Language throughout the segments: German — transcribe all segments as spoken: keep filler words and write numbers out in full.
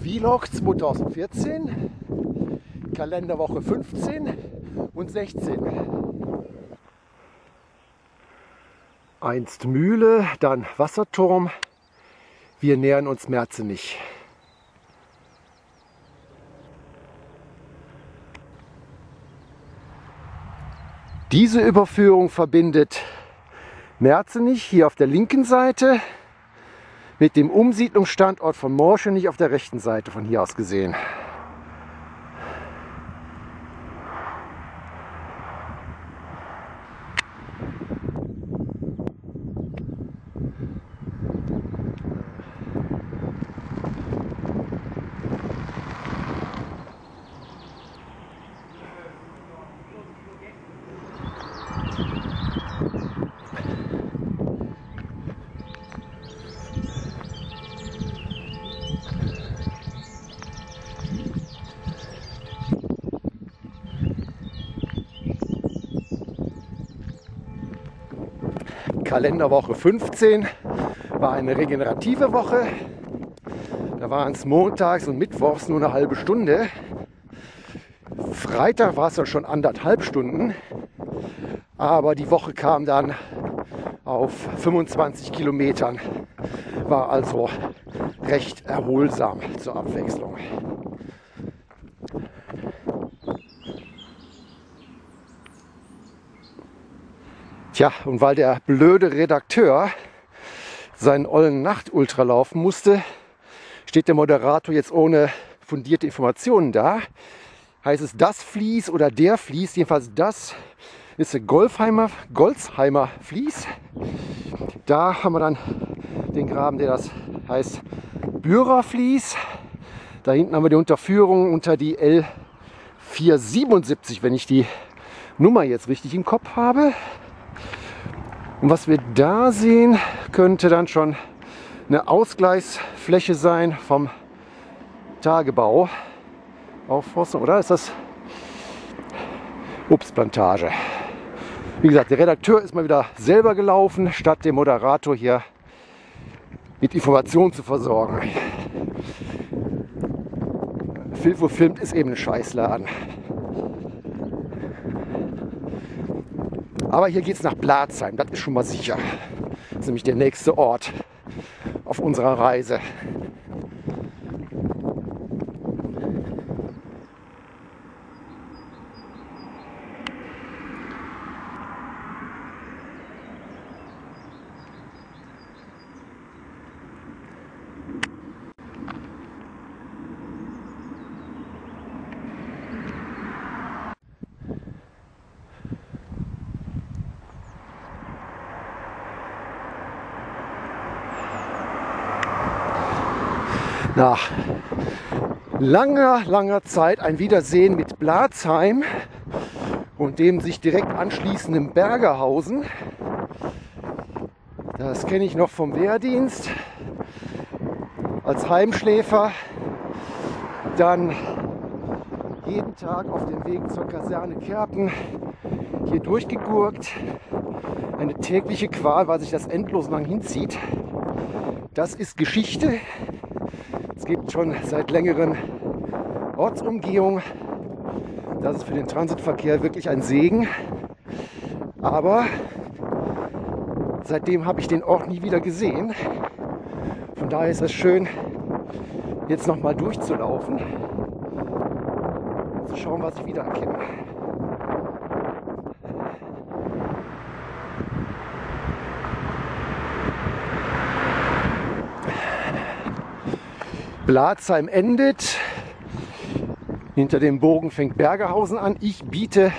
Vlog zweitausendvierzehn, Kalenderwoche fünfzehn und sechzehn. Einst Mühle, dann Wasserturm. Wir nähern uns Merzenich. Diese Überführung verbindet Merzenich hier auf der linken Seite mit dem Umsiedlungsstandort von Morschenich auf der rechten Seite, von hier aus gesehen. Kalenderwoche fünfzehn war eine regenerative Woche. Da waren es montags und mittwochs nur eine halbe Stunde. Freitag war es dann schon anderthalb Stunden. Aber die Woche kam dann auf fünfundzwanzig Kilometern. War also recht erholsam zur Abwechslung. Tja, und weil der blöde Redakteur seinen ollen Nachtultra laufen musste, steht der Moderator jetzt ohne fundierte Informationen da. Heißt es das Fließ oder der Fließ? Jedenfalls das ist der Golzheimer, Golzheimer Fließ. Da haben wir dann den Graben, der das heißt Bührer Fließ. Da hinten haben wir die Unterführung unter die L vierhundertsiebenundsiebzig, wenn ich die Nummer jetzt richtig im Kopf habe. Und was wir da sehen, könnte dann schon eine Ausgleichsfläche sein vom Tagebau. Aufforsten, oder? Ist das Obstplantage? Wie gesagt, der Redakteur ist mal wieder selber gelaufen, statt den Moderator hier mit Informationen zu versorgen. Filfo filmt ist eben ein Scheißladen. Aber hier geht es nach Blatzheim, das ist schon mal sicher. Das ist nämlich der nächste Ort auf unserer Reise. Nach langer, langer Zeit ein Wiedersehen mit Blatzheim und dem sich direkt anschließenden Bergerhausen. Das kenne ich noch vom Wehrdienst als Heimschläfer. Dann jeden Tag auf dem Weg zur Kaserne Kerpen hier durchgegurkt. Eine tägliche Qual, weil sich das endlos lang hinzieht. Das ist Geschichte. Es gibt schon seit längeren Ortsumgehung. Das ist für den Transitverkehr wirklich ein Segen. Aber seitdem habe ich den Ort nie wieder gesehen. Von daher ist es schön, jetzt nochmal durchzulaufen und zu schauen, was ich wiedererkenne. Blatzheim endet, hinter dem Bogen fängt Bergerhausen an. Ich biete,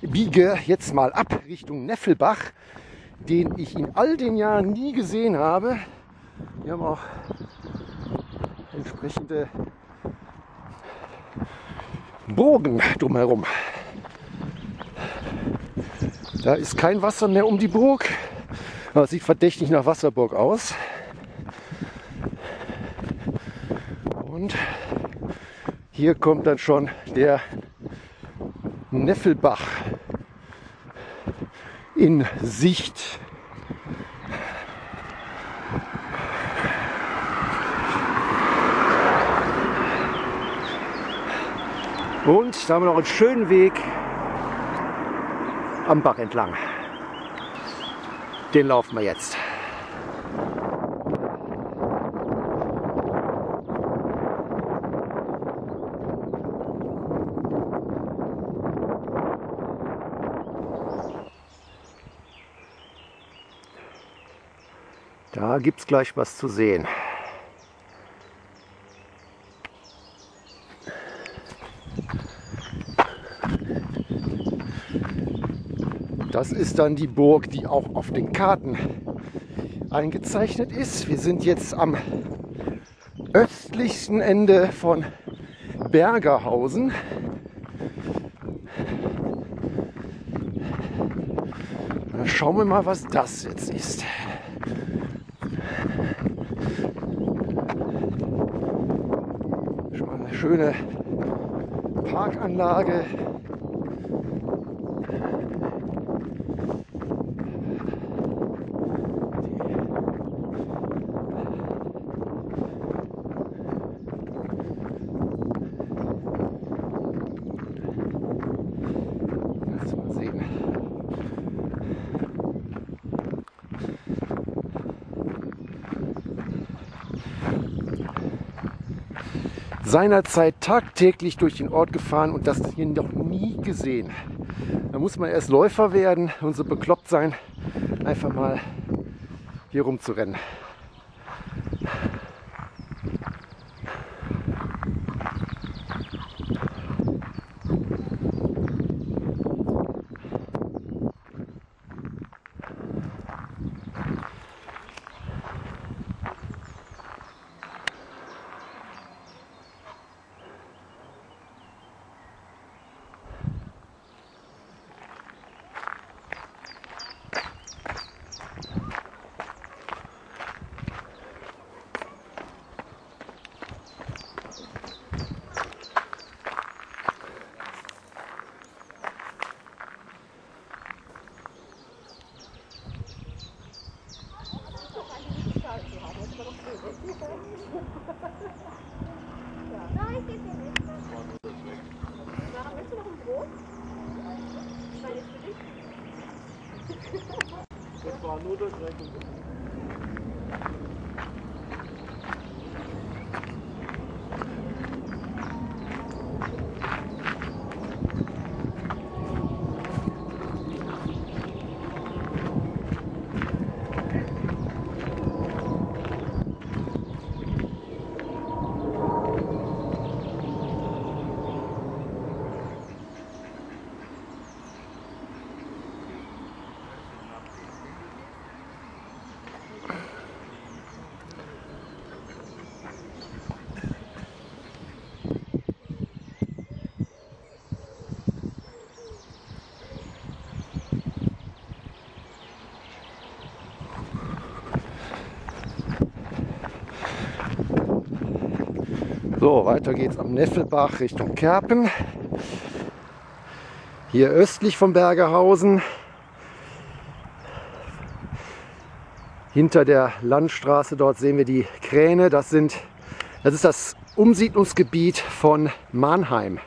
biege jetzt mal ab Richtung Neffelbach, den ich in all den Jahren nie gesehen habe. Wir haben auch entsprechende Burgen drumherum. Da ist kein Wasser mehr um die Burg, aber es sieht verdächtig nach Wasserburg aus. Und hier kommt dann schon der Neffelbach in Sicht. Und da haben wir noch einen schönen Weg am Bach entlang. Den laufen wir jetzt. Da gibt es gleich was zu sehen. Das ist dann die Burg, die auch auf den Karten eingezeichnet ist. Wir sind jetzt am östlichsten Ende von Bergerhausen. Dann schauen wir mal, was das jetzt ist. Schöne Parkanlage. Lass mal sehen. Seinerzeit tagtäglich durch den Ort gefahren und das hier noch nie gesehen. Da muss man erst Läufer werden und so bekloppt sein, einfach mal hier rumzurennen. So, weiter geht's am Neffelbach Richtung Kerpen. Hier östlich von Bergerhausen, hinter der Landstraße, dort sehen wir die Kräne. Das sind, das ist das Umsiedlungsgebiet von Mannheim.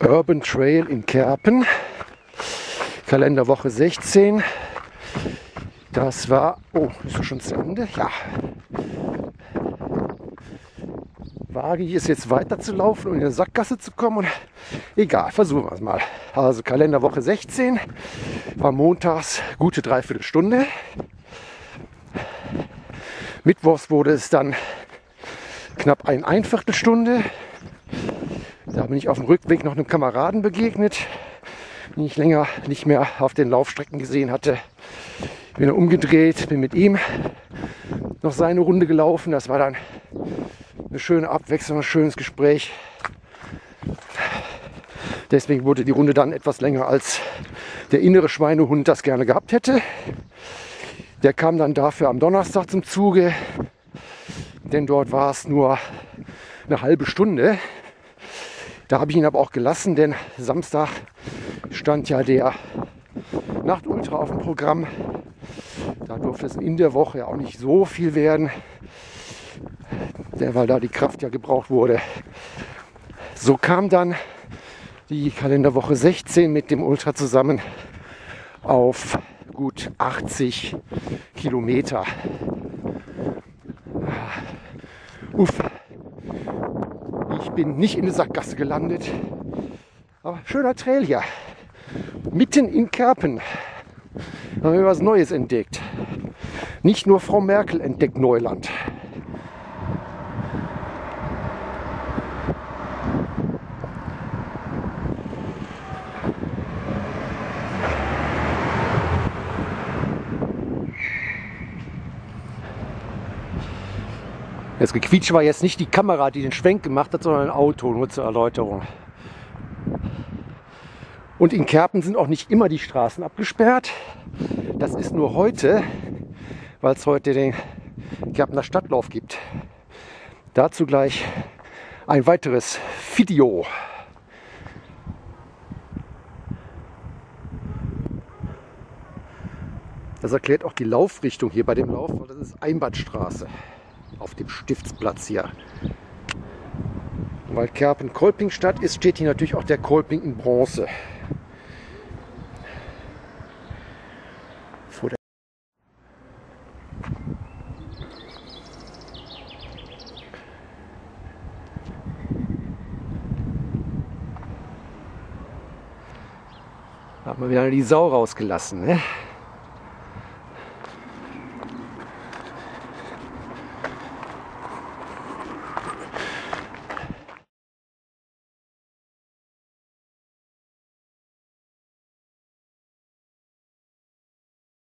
Urban Trail in Kerpen, Kalenderwoche sechzehn. Das war, oh, ist das schon zu Ende? Ja. Wage ich es jetzt weiter zu laufen und in eine Sackgasse zu kommen? Und egal, versuchen wir es mal. Also Kalenderwoche sechzehn, war montags gute Dreiviertelstunde. Mittwochs wurde es dann knapp ein Einviertelstunde. Da bin ich auf dem Rückweg noch einem Kameraden begegnet, den ich länger nicht mehr auf den Laufstrecken gesehen hatte. Bin dann umgedreht, bin mit ihm noch seine Runde gelaufen. Das war dann eine schöne Abwechslung, ein schönes Gespräch. Deswegen wurde die Runde dann etwas länger, als der innere Schweinehund das gerne gehabt hätte. Der kam dann dafür am Donnerstag zum Zuge, denn dort war es nur eine halbe Stunde. Da habe ich ihn aber auch gelassen, denn Samstag stand ja der Nachtultra auf dem Programm. Da durfte es in der Woche ja auch nicht so viel werden, weil da die Kraft ja gebraucht wurde. So kam dann die Kalenderwoche sechzehn mit dem Ultra zusammen auf gut achtzig Kilometer. Uff, ich bin nicht in eine Sackgasse gelandet, aber schöner Trail hier, mitten in Kerpen. Da haben wir was Neues entdeckt. Nicht nur Frau Merkel entdeckt Neuland. Das Gequietsch war jetzt nicht die Kamera, die den Schwenk gemacht hat, sondern ein Auto, nur zur Erläuterung. Und in Kerpen sind auch nicht immer die Straßen abgesperrt. Das ist nur heute, weil es heute den Kerpener Stadtlauf gibt. Dazu gleich ein weiteres Video. Das erklärt auch die Laufrichtung hier bei dem Lauf, weil das ist Einbahnstraße auf dem Stiftsplatz hier. Weil Kerpen Kolpingstadt ist, steht hier natürlich auch der Kolping in Bronze. Vor der da hat man wieder die Sau rausgelassen, ne?